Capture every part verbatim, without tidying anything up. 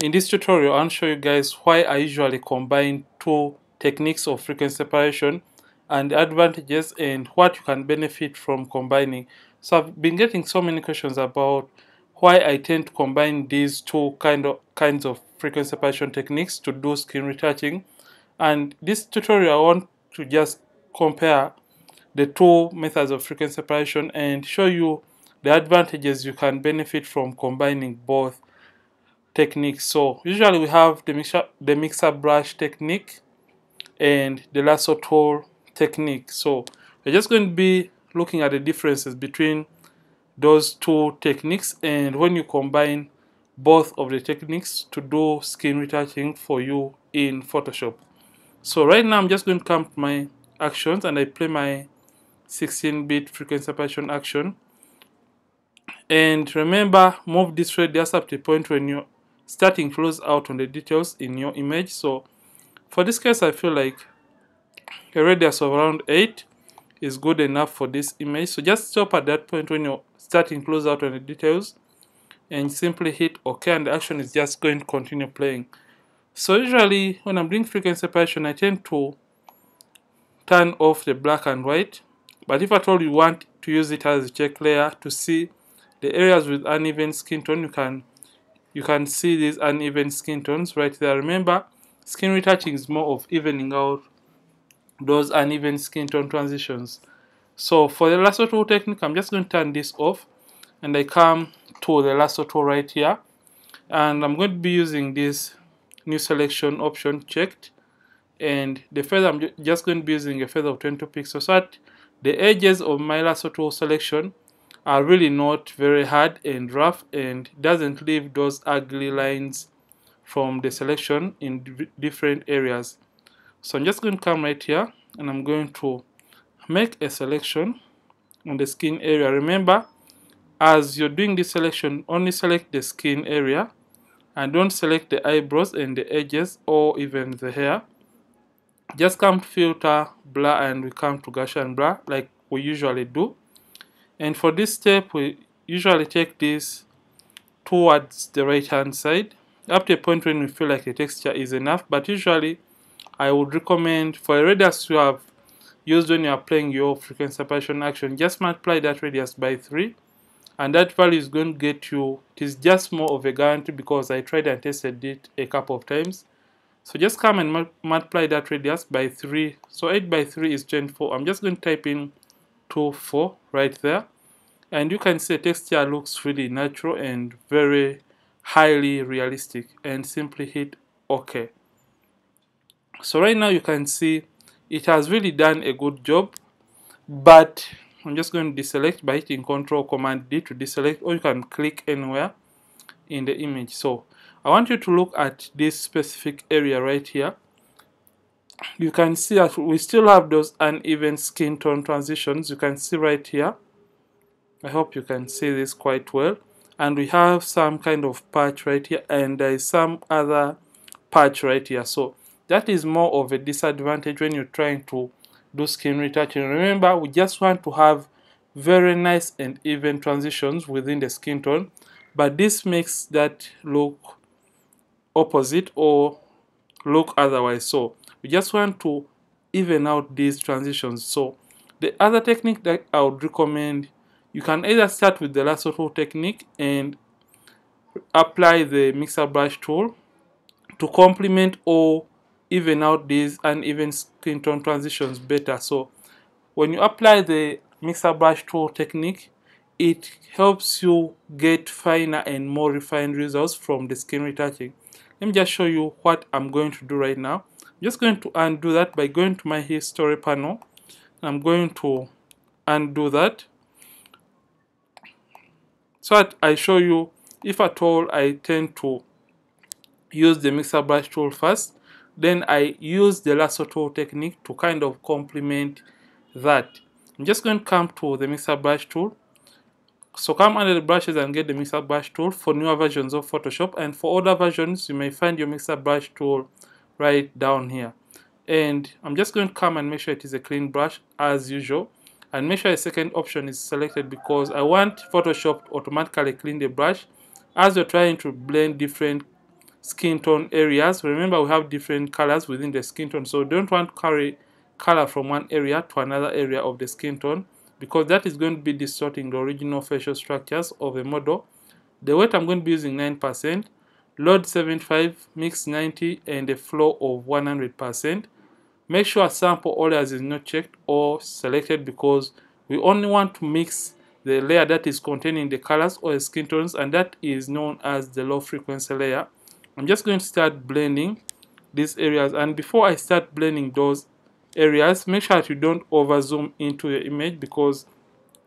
In this tutorial, I'll show you guys why I usually combine two techniques of frequency separation and advantages and what you can benefit from combining. So I've been getting so many questions about why I tend to combine these two kind of kinds of frequency separation techniques to do skin retouching. And this tutorial, I want to just compare the two methods of frequency separation and show you the advantages you can benefit from combining both techniques. So usually we have the mixer, the mixer brush technique and the lasso tool technique. So we're just going to be looking at the differences between those two techniques and when you combine both of the techniques to do skin retouching for you in Photoshop. So right now I'm just going to come to my actions and I play my sixteen bit frequency separation action. And remember, move this thread just up to the point when you're starting to close out on the details in your image. So for this case, I feel like a radius of around eight is good enough for this image. So just stop at that point when you're starting to close out on the details and simply hit OK, and the action is just going to continue playing. So usually when I'm doing frequency separation, I tend to turn off the black and white. But if at all you want to use it as a check layer to see the areas with uneven skin tone, you can you can see these uneven skin tones right there. Remember, skin retouching is more of evening out those uneven skin tone transitions. So for the lasso tool technique, I'm just going to turn this off and I come to the lasso tool right here, and I'm going to be using this new selection option checked, and the feather, I'm just going to be using a feather of twenty-two pixels. So at the edges of my lasso tool selection are really not very hard and rough and doesn't leave those ugly lines from the selection in different areas. So I'm just going to come right here and I'm going to make a selection on the skin area. Remember, as you're doing this selection, only select the skin area and don't select the eyebrows and the edges or even the hair. Just come to filter, blur, and we come to Gaussian blur like we usually do. And for this step, we usually take this towards the right hand side up to a point when we feel like the texture is enough. But usually I would recommend, for a radius you have used when you are playing your frequency separation action, just multiply that radius by three, and that value is going to get you, it is just more of a guarantee because I tried and tested it a couple of times. So just come and multiply that radius by three. So eight by three is twenty-four. I'm just going to type in two, four right there, and you can see the texture looks really natural and very highly realistic, and simply hit OK. So right now you can see it has really done a good job, but I'm just going to deselect by hitting control command D to deselect, or you can click anywhere in the image. So I want you to look at this specific area right here. You can see that we still have those uneven skin tone transitions. You can see right here, I hope you can see this quite well, and we have some kind of patch right here, and there is some other patch right here. So that is more of a disadvantage when you're trying to do skin retouching. Remember, we just want to have very nice and even transitions within the skin tone, but this makes that look opposite or look otherwise. So we just want to even out these transitions. So the other technique that I would recommend, you can either start with the lasso tool technique and apply the mixer brush tool to complement or even out these uneven skin tone transitions better. So when you apply the mixer brush tool technique, it helps you get finer and more refined results from the skin retouching. Let me just show you what I'm going to do right now. I'm just going to undo that by going to my history panel. I'm going to undo that so that I show you, if at all I tend to use the mixer brush tool first, then I use the lasso tool technique to kind of complement that. I'm just going to come to the mixer brush tool. So come under the brushes and get the mixer brush tool for newer versions of Photoshop, and for older versions you may find your mixer brush tool right down here. And I'm just going to come and make sure it is a clean brush as usual, and make sure a second option is selected because I want Photoshop to automatically clean the brush as you're trying to blend different skin tone areas. Remember, we have different colors within the skin tone, so don't want to carry color from one area to another area of the skin tone, because that is going to be distorting the original facial structures of a model. The weight I'm going to be using nine percent, load seventy-five, mix ninety, and a flow of one hundred percent. Make sure sample all layers is not checked or selected, because we only want to mix the layer that is containing the colors or the skin tones, and that is known as the low frequency layer. I'm just going to start blending these areas, and before I start blending those areas, make sure that you don't over zoom into your image, because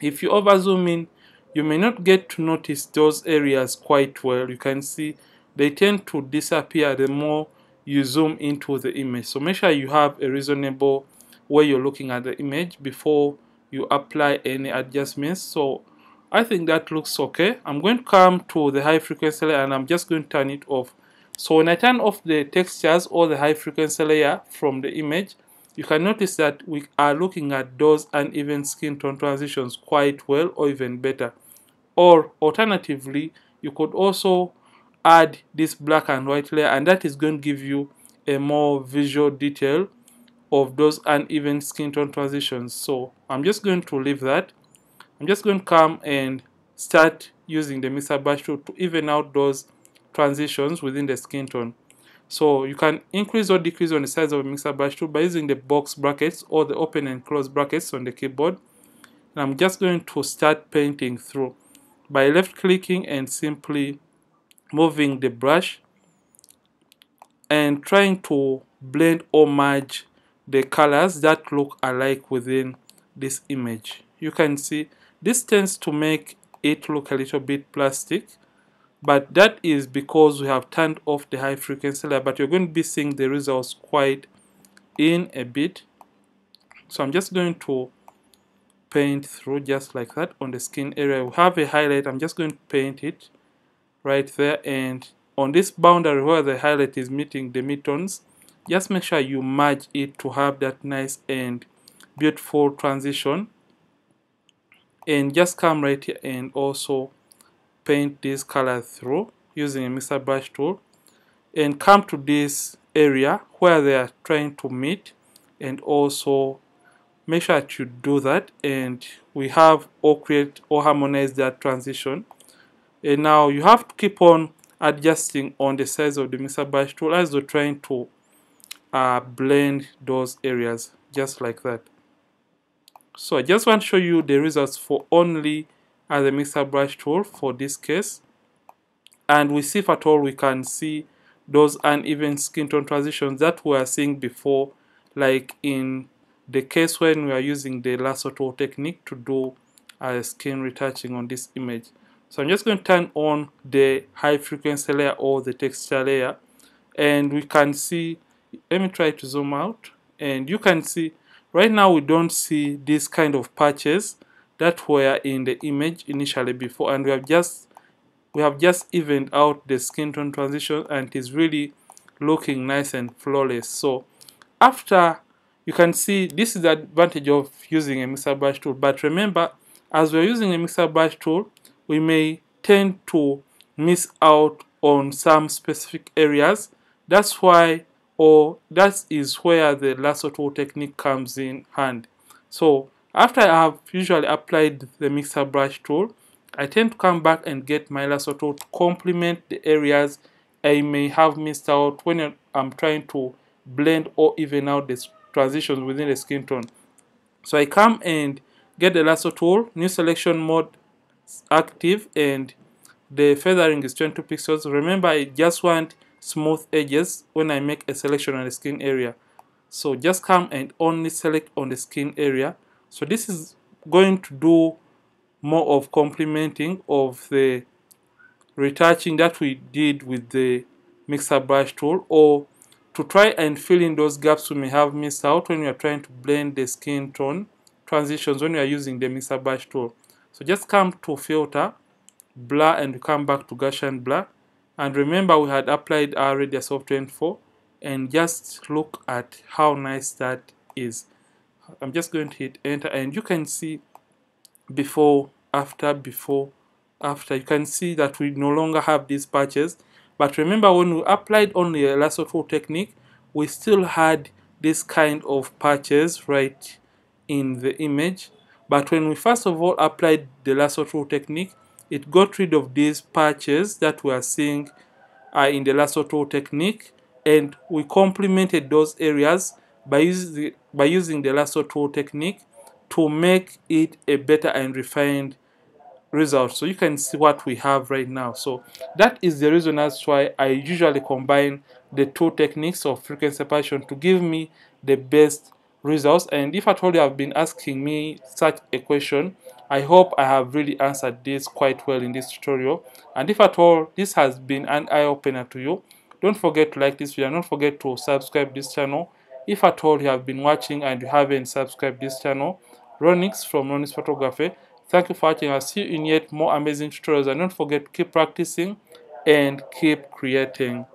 if you over zoom in, you may not get to notice those areas quite well. You can see they tend to disappear the more you zoom into the image. So make sure you have a reasonable way you're looking at the image before you apply any adjustments. So I think that looks okay. I'm going to come to the high frequency layer, and I'm just going to turn it off. So when I turn off the textures or the high frequency layer from the image, you can notice that we are looking at those uneven skin tone transitions quite well, or even better. Or alternatively, you could also add this black and white layer, and that is going to give you a more visual detail of those uneven skin tone transitions. So I'm just going to leave that. I'm just going to come and start using the Mixer Brush Tool to even out those transitions within the skin tone. So you can increase or decrease on the size of a Mixer Brush Tool by using the box brackets or the open and close brackets on the keyboard. And I'm just going to start painting through by left clicking and simply moving the brush and trying to blend or merge the colors that look alike within this image. You can see this tends to make it look a little bit plastic, but that is because we have turned off the high frequency layer, but you're going to be seeing the results quite in a bit. So I'm just going to paint through just like that. On the skin area, we have a highlight. I'm just going to paint it right there, and on this boundary where the highlight is meeting the midtones, just make sure you merge it to have that nice and beautiful transition. And just come right here and also paint this color through using a Mixer Brush Tool, and come to this area where they are trying to meet, and also make sure that you do that, and we have or create or harmonize that transition. And now you have to keep on adjusting on the size of the Mixer Brush Tool as you're trying to uh, blend those areas, just like that. So I just want to show you the results for only uh, the Mixer Brush Tool for this case, and we see if at all we can see those uneven skin tone transitions that we were seeing before, like in the case when we are using the Lasso Tool technique to do uh, skin retouching on this image. So I'm just going to turn on the high frequency layer or the texture layer, and we can see, let me try to zoom out, and you can see right now we don't see this kind of patches that were in the image initially before, and we have just we have just evened out the skin tone transition, and it is really looking nice and flawless. So after, you can see this is the advantage of using a Mixer Brush Tool, but remember, as we're using a Mixer Brush Tool, we may tend to miss out on some specific areas. That's why, or that is where the Lasso Tool technique comes in hand. So after I have usually applied the Mixer Brush Tool, I tend to come back and get my Lasso Tool to complement the areas I may have missed out when I'm trying to blend or even out the transitions within the skin tone. So I come and get the Lasso Tool, new selection mode active, and the feathering is twenty-two pixels. Remember, I just want smooth edges when I make a selection on the skin area. So just come and only select on the skin area. So this is going to do more of complementing of the retouching that we did with the Mixer Brush Tool, or to try and fill in those gaps we may have missed out when we are trying to blend the skin tone transitions when we are using the Mixer Brush Tool. So just come to filter, blur, and we come back to Gaussian Blur. And remember, we had applied our radius of twenty-four, and just look at how nice that is. I'm just going to hit enter, and you can see before, after, before, after. You can see that we no longer have these patches, But remember, when we applied only a lasso tool technique, we still had this kind of patches right in the image. But when we first of all applied the lasso tool technique, it got rid of these patches that we are seeing uh, in the lasso tool technique, and we complemented those areas by, use the, by using the lasso tool technique to make it a better and refined result. So you can see what we have right now. So that is the reason as why I usually combine the two techniques of frequency separation to give me the best results. And if at all you have been asking me such a question, I hope I have really answered this quite well in this tutorial. And if at all this has been an eye-opener to you, don't forget to like this video and don't forget to subscribe this channel. If at all you have been watching and you haven't subscribed this channel, Ronix from Ronix Photography, thank you for watching. I'll see you in yet more amazing tutorials, and don't forget to keep practicing and keep creating.